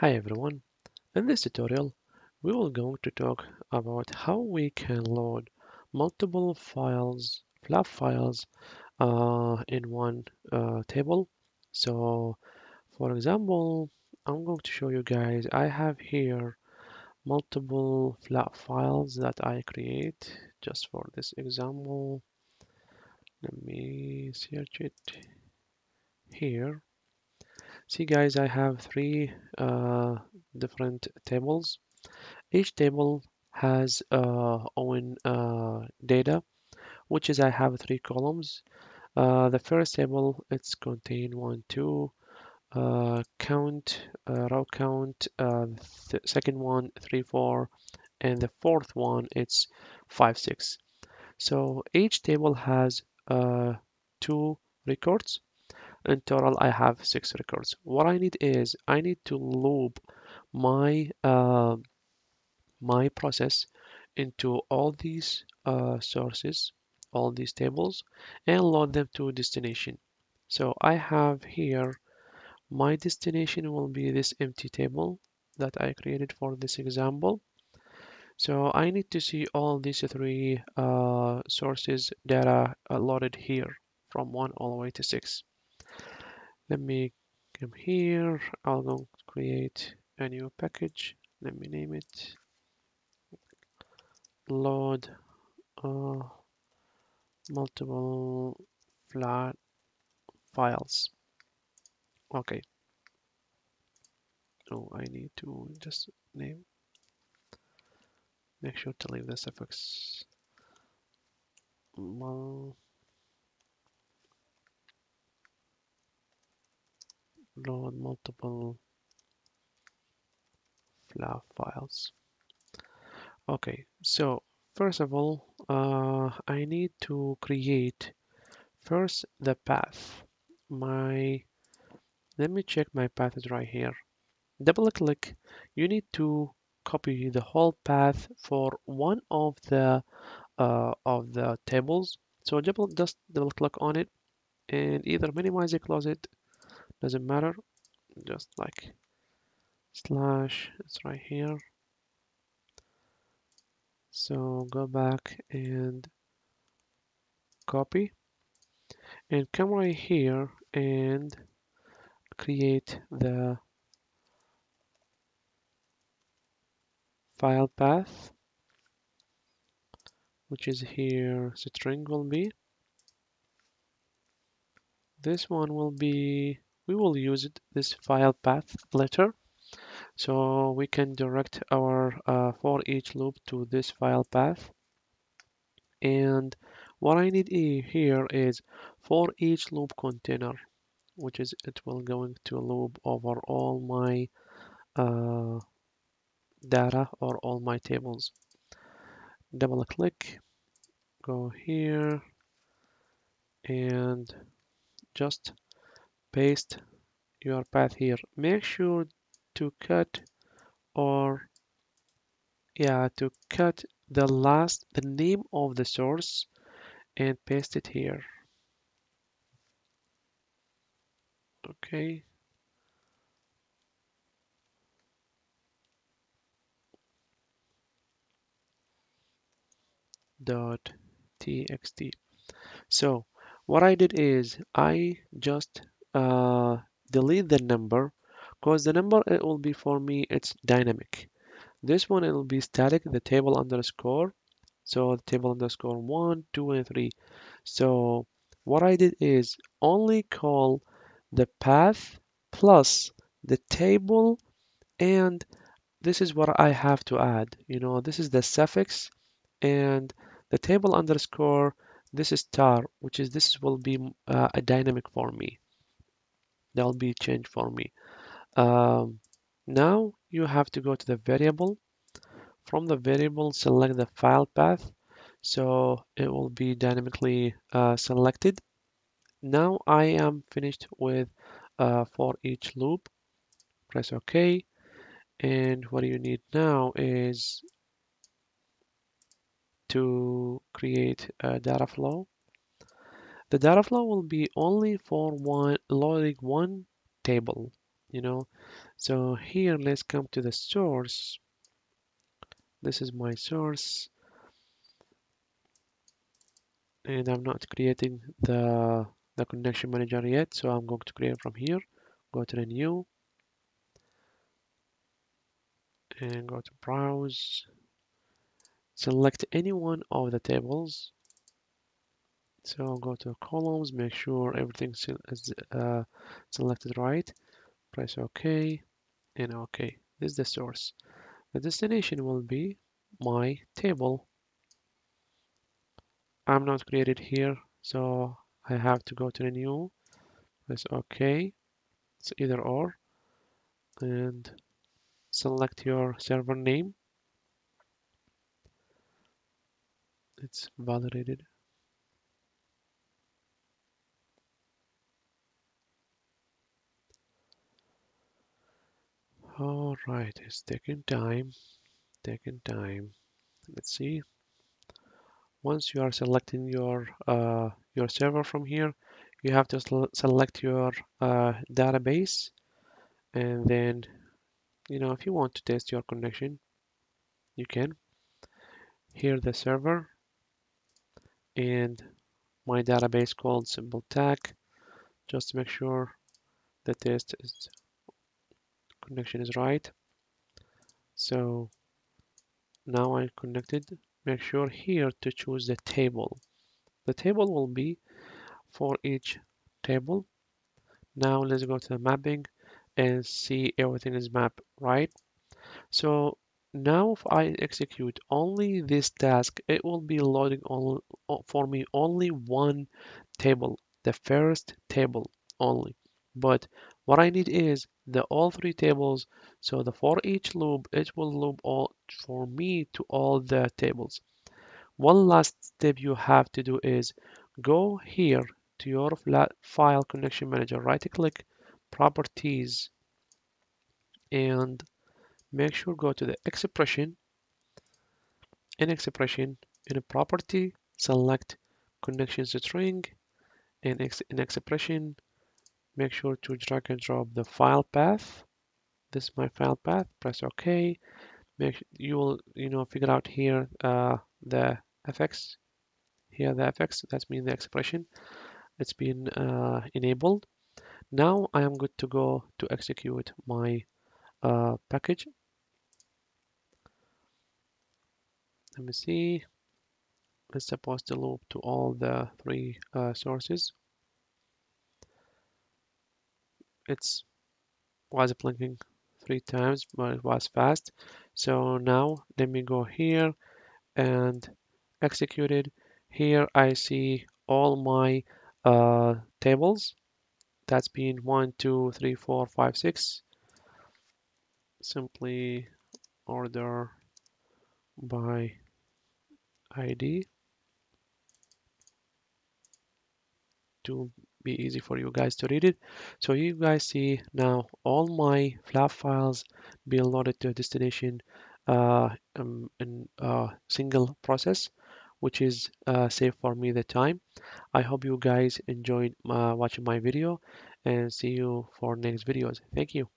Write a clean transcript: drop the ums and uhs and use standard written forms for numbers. Hi everyone, in this tutorial we will going to talk about how we can load multiple files, fluff files in one table. So for example, I'm going to show you guys, I have here multiple fluff files that I create just for this example. Let me search it here. See guys, I have three different tables. Each table has own data, which is I have three columns. The first table, it's contain 1, 2 count, row count. Second one 3, 4, and the fourth one it's 5, 6. So each table has 2 records. In total, I have 6 records. What I need is I need to loop my my process into all these sources, all these tables, and load them to destination. So I have here my destination will be this empty table that I created for this example. So I need to see all these three sources data loaded here from 1 all the way to 6. Let me come here. I'll go create a new package. Let me name it load multiple flat files. Okay. Oh, I need to just name. Make sure to leave the suffix. Load multiple fluff files. Okay, so first of all, I need to create first the path. Let me check my path is right here. Double click. You need to copy the whole path for one of the tables. So just double click on it and either minimize it, close it. Doesn't matter, just like slash, it's right here. So go back and copy and come right here and create the file path, which is here. String will be this one will be. We will use this file path later, so we can direct our for each loop to this file path. And what I need here is for each loop container, which is it will going to loop over all my data or all my tables. Double click, go here, and just paste your path here. Make sure to cut the name of the source and paste it here. Okay. .txt. So what I did is I just delete the number, because the number, it will be for me, it's dynamic. This one, it will be static, the table underscore. So the table underscore 1, 2, and 3. So what I did is only call the path plus the table, and this is what I have to add. You know, this is the suffix and the table underscore. This is star, which is this will be a dynamic for me. That'll be changed for me. Now you have to go to the variable. From the variable, select the file path, so it will be dynamically selected. Now I am finished with for each loop. Press OK, and what you need now is to create a data flow. The data flow will be only for loading one table. So here, let's come to the source. This is my source. And I'm not creating the connection manager yet, so I'm going to create from here. Go to the new. And go to browse. Select any one of the tables. So go to columns, make sure everything is selected right. Press OK and OK. This is the source. The destination will be my table. I'm not created here, so I have to go to the new. Press OK. It's either or. And select your server name. It's validated. All right, it's taking time, Let's see. Once you are selecting your server from here, you have to select your database, and then, if you want to test your connection, you can. Here the server and my database called SimpleTag. Just make sure the test is connection is right. So now I'm connected. Make sure here to choose the table. The table will be for each table. Now let's go to the mapping and see everything is mapped right. So now if I execute only this task, it will be loading for me only one table, the first table only. But what I need is the all three tables, so the for each loop, it will loop all for me to all the tables. One last step you have to do is go here to your file connection manager, right click, properties, and make sure go to the expression. In expression, in a property, select connections string, and in expression, make sure to drag and drop the file path. This is my file path. Press OK. You will, figure out here the FX. Here the FX. That means the expression. It's been enabled. Now I am good to go to execute my package. Let me see. It's supposed to loop to all the three sources. It was blinking 3 times, but it was fast. So now let me go here and execute it. Here I see all my tables. That's been 1, 2, 3, 4, 5, 6. Simply order by ID to be easy for you guys to read it. So you guys see now all my flav files be loaded to a destination in a single process, which is save for me the time. I hope you guys enjoyed watching my video, and see you for next videos. Thank you.